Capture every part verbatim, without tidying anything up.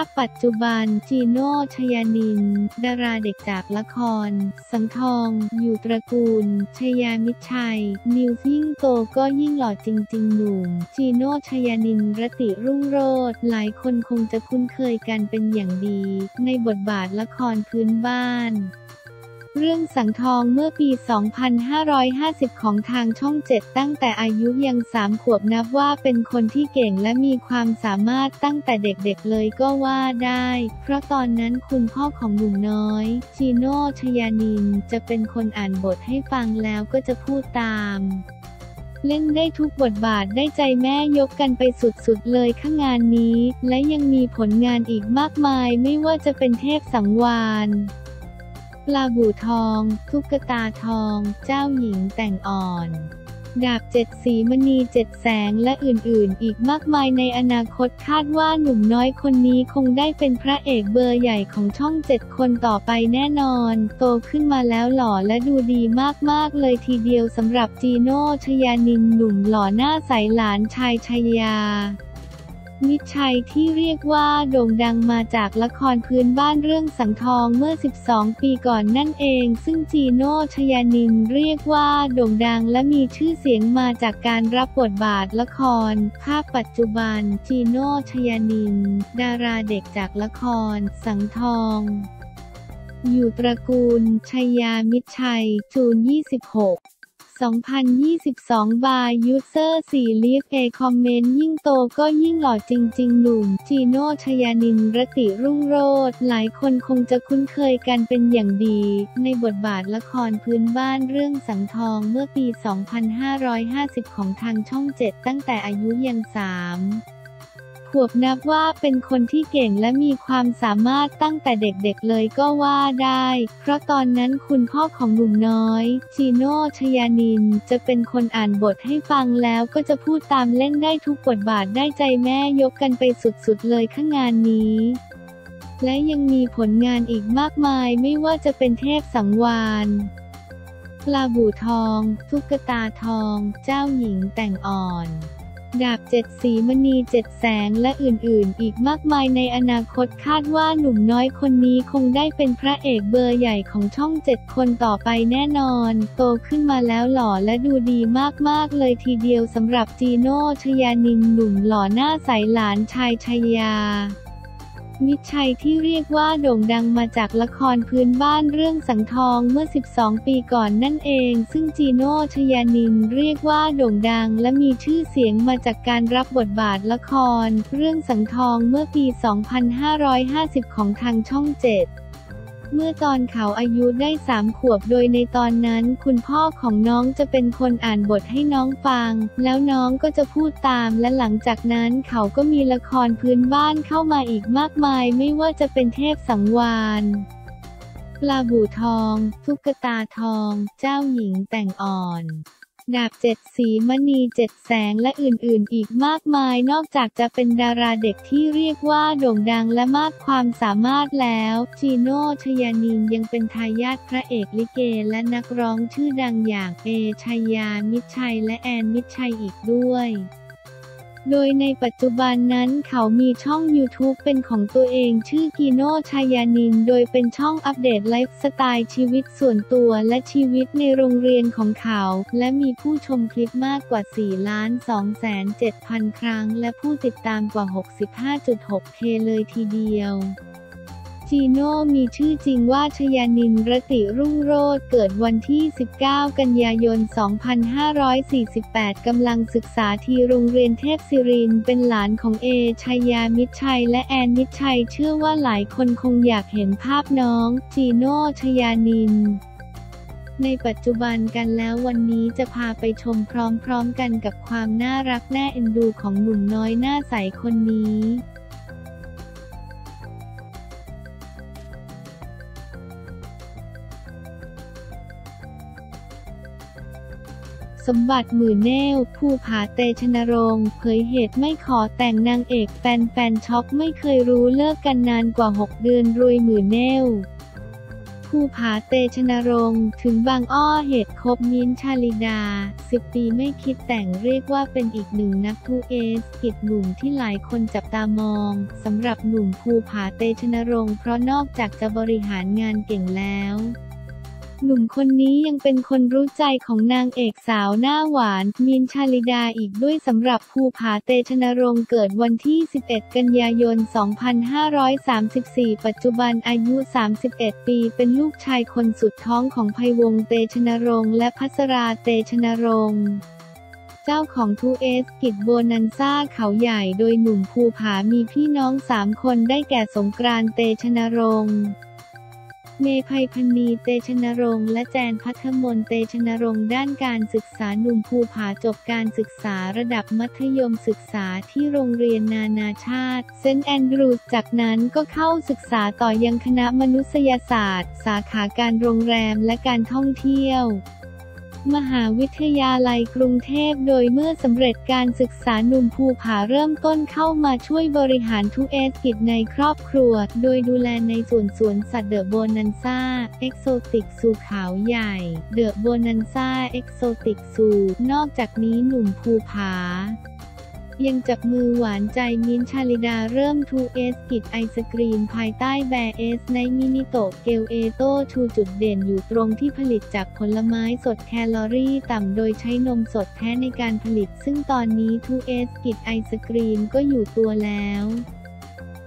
าพปัจจุบันจีโน่ชยานินดาราเด็กจากละครสังทองอยู่ตระกูลชยามิตรชัยนิวยิ่งโตก็ยิ่งหล่อจริงๆหนุ่มจีโน่ชยานินรติรุ่งโรจน์หลายคนคงจะคุ้นเคยกันเป็นอย่างดีในบทบาทละครพื้นบ้านเรื่องสังทองเมื่อปี สองพันห้าร้อยห้าสิบ ของทางช่องเจ็ดตั้งแต่อายุยังสามขวบนับว่าเป็นคนที่เก่งและมีความสามารถตั้งแต่เด็กๆเลยก็ว่าได้เพราะตอนนั้นคุณพ่อของหนุ่มน้อยจีโน่ชยานินจะเป็นคนอ่านบทให้ฟังแล้วก็จะพูดตามเล่นได้ทุกบทบาทได้ใจแม่ยกกันไปสุดๆเลยข้างงานนี้และยังมีผลงานอีกมากมายไม่ว่าจะเป็นเทพสังวานปลาบู่ทองตุ๊กตาทองเจ้าหญิงแต่งอ่อนดาบเจ็ดสีมณีเจ็ดแสงและอื่นๆอีกมากมายในอนาคตคาดว่าหนุ่มน้อยคนนี้คงได้เป็นพระเอกเบอร์ใหญ่ของช่องเจ็ดคนต่อไปแน่นอนโตขึ้นมาแล้วหล่อและดูดีมากๆเลยทีเดียวสำหรับจีโน่ชยานินหนุ่มหล่อหน้าใสหลานชายชยามิตรชัยที่เรียกว่าโด่งดังมาจากละครพื้นบ้านเรื่องสังทองเมื่อสิบสองปีก่อนนั่นเองซึ่งจีโน่ชยานินเรียกว่าโด่งดังและมีชื่อเสียงมาจากการรับบทบาทละครภาพปัจจุบันจีโน่ชยานินดาราเด็กจากละครสังทองอยู่ตระกูลชยามิตรชัยจูนยี่สิบหกสองพันยี่สิบสอง by user สี่ ลิฟเอคอมเมนต์ยิ่งโตก็ยิ่งหล่อจริงๆหนุ่มจีโน่ชยานินรติรุ่งโรจน์หลายคนคงจะคุ้นเคยกันเป็นอย่างดีในบทบาทละครพื้นบ้านเรื่องสังทองเมื่อปี สองพันห้าร้อยห้าสิบ ของทางช่องเจ็ดตั้งแต่อายุยังสามขวบนับว่าเป็นคนที่เก่งและมีความสามารถตั้งแต่เด็กๆเลยก็ว่าได้เพราะตอนนั้นคุณพ่อของหนุ่มน้อยจีโน่ชยานินจะเป็นคนอ่านบทให้ฟังแล้วก็จะพูดตามเล่นได้ทุกบทบาทได้ใจแม่ยกกันไปสุดๆเลยข้างงานนี้และยังมีผลงานอีกมากมายไม่ว่าจะเป็นเทพสังวานปลาบู่ทองตุ๊กตาทองเจ้าหญิงแต่งอ่อนดาบเจ็ดสีมณีเจ็ดแสงและอื่นๆอีกมากมายในอนาคตคาดว่าหนุ่มน้อยคนนี้คงได้เป็นพระเอกเบอร์ใหญ่ของช่องเจ็ดคนต่อไปแน่นอนโตขึ้นมาแล้วหล่อและดูดีมากๆเลยทีเดียวสำหรับจีโน่ชยานินหนุ่มหล่อหน้าใสหลานชายชยามิตรชัยที่เรียกว่าโด่งดังมาจากละครพื้นบ้านเรื่องสังทองเมื่อสิบสองปีก่อนนั่นเองซึ่งจีโน่ชยานินเรียกว่าโด่งดังและมีชื่อเสียงมาจากการรับบทบาทละครเรื่องสังทองเมื่อปี สองพันห้าร้อยห้าสิบ ของทางช่องเจ็ดเมื่อตอนเขาอายุได้สามขวบโดยในตอนนั้นคุณพ่อของน้องจะเป็นคนอ่านบทให้น้องฟังแล้วน้องก็จะพูดตามและหลังจากนั้นเขาก็มีละครพื้นบ้านเข้ามาอีกมากมายไม่ว่าจะเป็นเทพสังวานปลาบู่ทองตุ๊กตาทองเจ้าหญิงแต่งอ่อนดาบเจ็ดสีมณีเจ็ดแสงและอื่นๆอีกมากมายนอกจากจะเป็นดาราเด็กที่เรียกว่าโด่งดังและมากความสามารถแล้วจีโน่ชยานินยังเป็นทายาทพระเอกลิเกและนักร้องชื่อดังอย่างเอชยามิตรชัยและแอนมิตรชัยอีกด้วยโดยในปัจจุบันนั้นเขามีช่อง ยูทูบ เป็นของตัวเองชื่อจีโน่ชยานินโดยเป็นช่องอัปเดตไลฟ์สไตล์ชีวิตส่วนตัวและชีวิตในโรงเรียนของเขาและมีผู้ชมคลิปมากกว่า สี่ล้านสองแสนเจ็ดหมื่น ครั้งและผู้ติดตามกว่า หกสิบห้าจุดหกเค เลยทีเดียวจีโน่มีชื่อจริงว่าชยานินรติรุ่งโรจน์เกิดวันที่สิบเก้ากันยายนสองพันห้าร้อยสี่สิบแปดกำลังศึกษาที่โรงเรียนเทพศิรินเป็นหลานของเอชยามิตรชัยและแอนมิตรชัยเชื่อว่าหลายคนคงอยากเห็นภาพน้องจีโน่ชยานินในปัจจุบันกันแล้ววันนี้จะพาไปชมพร้อมๆกันกับความน่ารักน่าเอ็นดูของหนุ่มน้อยหน้าใสคนนี้สมบัติหมื่นแนวภูผาเตชนรงค์เผยเหตุไม่ขอแต่งนางเอกแฟนๆช็อกไม่เคยรู้เลิกกันนานกว่าหกเดือนรวยหมื่นแนว ภูผาเตชนรงค์ถึงบางอ้อเหตุคบมิ้นท์ชาลิดาสิบปีไม่คิดแต่งเรียกว่าเป็นอีกหนึ่งนักธุเอสกิจหนุ่มที่หลายคนจับตามองสำหรับหนุ่มภูผาเตชนรงค์เพราะนอกจากจะบริหารงานเก่งแล้วหนุ่มคนนี้ยังเป็นคนรู้ใจของนางเอกสาวหน้าหวานมิ้นท์ชาลิดาอีกด้วยสำหรับภูผาเตชนรงค์เกิดวันที่สิบเอ็ดกันยายนสองพันห้าร้อยสามสิบสี่ปัจจุบันอายุสามสิบเอ็ดปีเป็นลูกชายคนสุดท้องของไพวงศ์เตชนรงค์และภัสราเตชนรงค์เจ้าของธุเอสกิจโบนันซ่าเขาใหญ่โดยหนุ่มภูผามีพี่น้องสามคนได้แก่สงกรานต์เตชนรงค์เมย์ ไพพณีเตชนรงค์และแจนภัทรมนเตชนรงค์ด้านการศึกษาหนุ่มภูผาจบการศึกษาระดับมัธยมศึกษาที่โรงเรียนนานาชาติเซนต์แอนดรูสจากนั้นก็เข้าศึกษาต่อยังคณะมนุษยศาสตร์สาขาการโรงแรมและการท่องเที่ยวมหาวิทยาลัยกรุงเทพโดยเมื่อสำเร็จการศึกษาหนุ่มภูผาเริ่มต้นเข้ามาช่วยบริหารธุเอสกิจในครอบครัวโดยดูแลในส่วนสวนสัตว์เดอะโบนันซ่าเอ็กโซติกซูเขาใหญ่เดอะโบนันซ่าเอ็กโซติกซูนอกจากนี้หนุ่มภูผายังจับมือหวานใจมิ้นท์ชาลิดาเริ่มธุเอสกิจไอศกรีมภายใต้แบรนด์เอสในมินิโตเกลเอโต้ชูจุดเด่นอยู่ตรงที่ผลิตจากผลไม้สดแคลอรี่ต่ำโดยใช้นมสดแท้ในการผลิตซึ่งตอนนี้ธุเอสกิจไอศกรีมก็อยู่ตัวแล้ว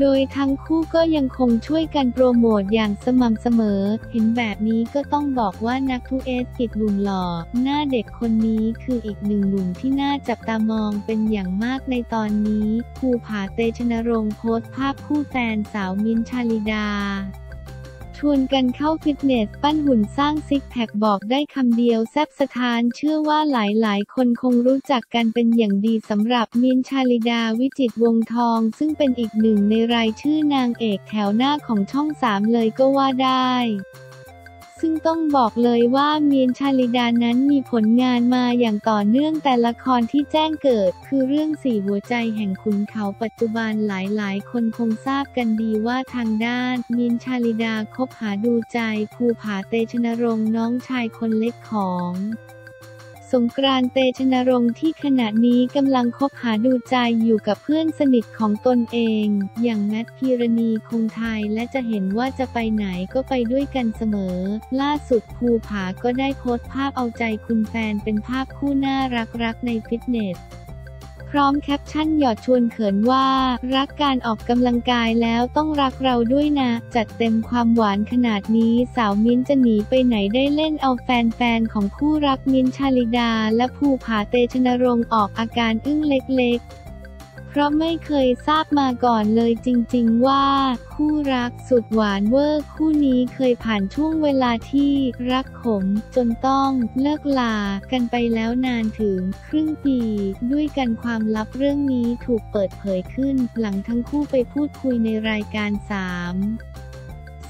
โดยทั้งคู่ก็ยังคงช่วยกันโปรโมทอย่างสม่ำเสมอเห็นแบบนี้ก็ต้องบอกว่านักธุเอสกิจหนุ่มหล่อหน้าเด็กคนนี้คืออีกหนึ่งหนุ่มที่น่าจับตามองเป็นอย่างมากในตอนนี้ภูผาเตชนรงค์โพสต์ภาพคู่แฟนสาวมิ้นท์ชาลิดาชวนกันเข้าฟิตเนสปั้นหุ่นสร้างซิกแพคบอกได้คำเดียวแซ่บสะท้านเชื่อว่าหลายๆคนคงรู้จักกันเป็นอย่างดีสำหรับมิ้นท์ชาลิดาวิจิตรวงศ์ทองซึ่งเป็นอีกหนึ่งในรายชื่อนางเอกแถวหน้าของช่องสามเลยก็ว่าได้ซึ่งต้องบอกเลยว่ามิ้นท์ชาลิดานั้นมีผลงานมาอย่างต่อเนื่องแต่ละครที่แจ้งเกิดคือเรื่องสี่หัวใจแห่งขุนเขาปัจจุบันหลายๆคนคงทราบกันดีว่าทางด้านมิ้นท์ชาลิดาคบหาดูใจภูผาเตชนรงค์น้องชายคนเล็กของสงกรานต์เตชนรงค์ที่ขณะนี้กำลังคบหาดูใจอยู่กับเพื่อนสนิทของตนเองอย่างแมทพีรณีคงไทยและจะเห็นว่าจะไปไหนก็ไปด้วยกันเสมอล่าสุดภูผาก็ได้โพสต์ภาพเอาใจคุณแฟนเป็นภาพคู่น่ารักๆในฟิตเนสพร้อมแคปชั่นหยอดชวนเขินว่ารักการออกกำลังกายแล้วต้องรักเราด้วยนะจัดเต็มความหวานขนาดนี้สาวมิ้นท์จะหนีไปไหนได้เล่นเอาแฟนๆของคู่รักมิ้นท์ชาลิดาและภูผาเตชนรงค์ออกอาการอึ้งเล็กๆเพราะไม่เคยทราบมาก่อนเลยจริงๆว่าคู่รักสุดหวานเวอร์คู่นี้เคยผ่านช่วงเวลาที่รักขมจนต้องเลิกลากันไปแล้วนานถึงครึ่งปีด้วยกันความลับเรื่องนี้ถูกเปิดเผยขึ้นหลังทั้งคู่ไปพูดคุยในรายการสาม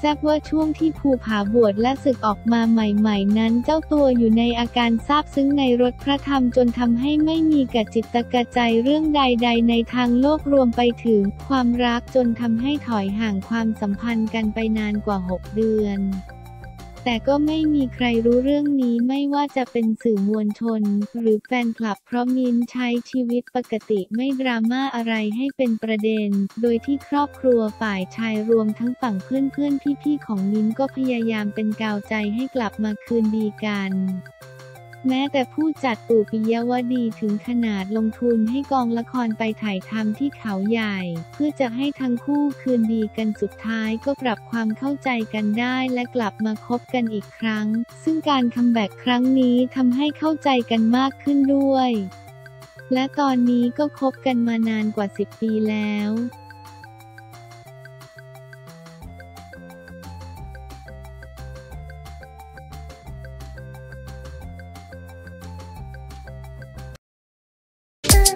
แซ่บว่าช่วงที่ภูผาบวชและศึกออกมาใหม่ๆนั้นเจ้าตัวอยู่ในอาการซาบซึ้งในรสพระธรรมจนทำให้ไม่มีกจิตกะใจเรื่องใดๆในทางโลกรวมไปถึงความรักจนทำให้ถอยห่างความสัมพันธ์กันไปนานกว่าหกเดือนแต่ก็ไม่มีใครรู้เรื่องนี้ไม่ว่าจะเป็นสื่อมวลชนหรือแฟนคลับเพราะมิ้นท์ใช้ชีวิตปกติไม่ดราม่าอะไรให้เป็นประเด็นโดยที่ครอบครัวฝ่ายชายรวมทั้งฝั่งเพื่อนๆพี่ๆของมิ้นท์ก็พยายามเป็นกาวใจให้กลับมาคืนดีกันแม้แต่ผู้จัดตู่ปิยวดีถึงขนาดลงทุนให้กองละครไปถ่ายทำที่เขาใหญ่เพื่อจะให้ทั้งคู่คืนดีกันสุดท้ายก็ปรับความเข้าใจกันได้และกลับมาคบกันอีกครั้งซึ่งการคัมแบ็กครั้งนี้ทำให้เข้าใจกันมากขึ้นด้วยและตอนนี้ก็คบกันมานานกว่าสิบปีแล้วWe'll